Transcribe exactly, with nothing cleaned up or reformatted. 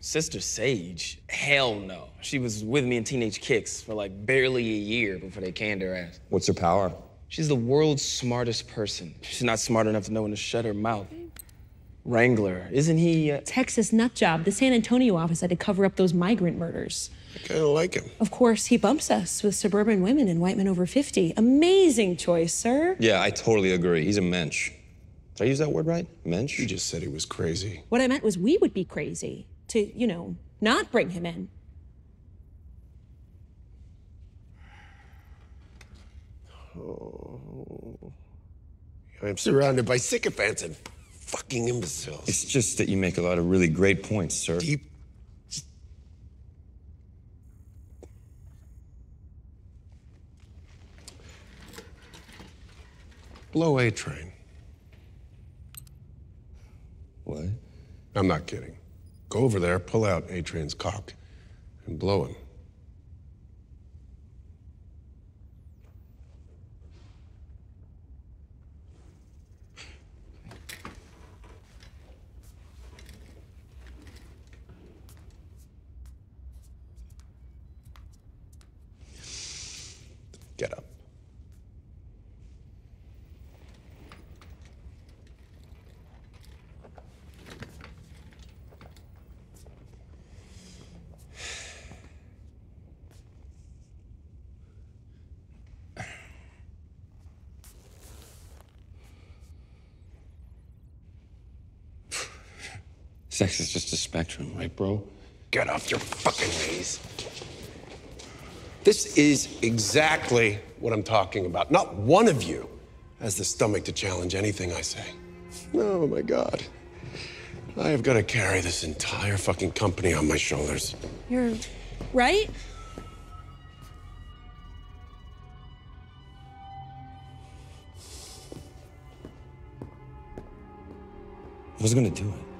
Sister Sage? Hell no. She was with me in Teenage Kicks for like barely a year before they canned her ass. What's her power? She's the world's smartest person. She's not smart enough to know when to shut her mouth. Wrangler, isn't he a Texas nutjob? The San Antonio office had to cover up those migrant murders. I kind of like him. Of course, he bumps us with suburban women and white men over fifty. Amazing choice, sir. Yeah, I totally agree. He's a mensch. Did I use that word right? Mensch? You just said he was crazy. What I meant was we would be crazy to, you know, not bring him in. Oh. I'm surrounded by sycophants and fucking imbeciles. It's just that you make a lot of really great points, sir. Deep. Blow A-Train. What? I'm not kidding. Go over there, pull out A-Train's cock, and blow him. Get up. Sex is just a spectrum, right, bro? Get off your fucking knees. This is exactly what I'm talking about. Not one of you has the stomach to challenge anything I say. Oh my God. I have got to carry this entire fucking company on my shoulders. You're right? I was gonna do it.